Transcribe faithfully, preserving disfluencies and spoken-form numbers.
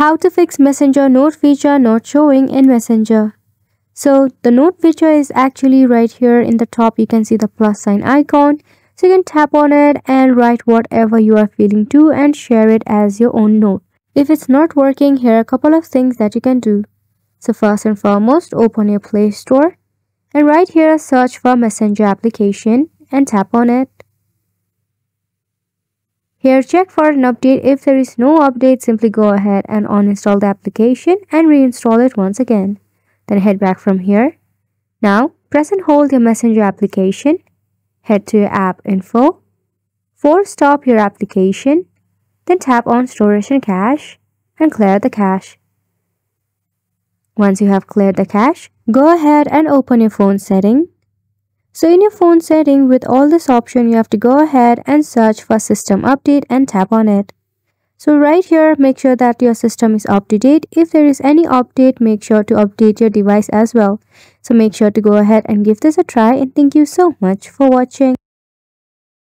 How to fix Messenger note feature not showing in Messenger. So the note feature is actually right here in the top. You can see the plus sign icon. So you can tap on it and write whatever you are feeling to and share it as your own note. If it's not working, here are a couple of things that you can do. So first and foremost, open your Play Store and right here search for Messenger application and tap on it. Here check for an update. If there is no update, simply go ahead and uninstall the application and reinstall it once again. Then head back from here. Now press and hold your Messenger application. Head to your app info. Force stop your application. Then tap on storage and cache and clear the cache. Once you have cleared the cache, go ahead and open your phone setting. So in your phone setting, with all this option, you have to go ahead and search for system update and tap on it. So right here, make sure that your system is up to date. If there is any update, make sure to update your device as well. So make sure to go ahead and give this a try, and thank you so much for watching.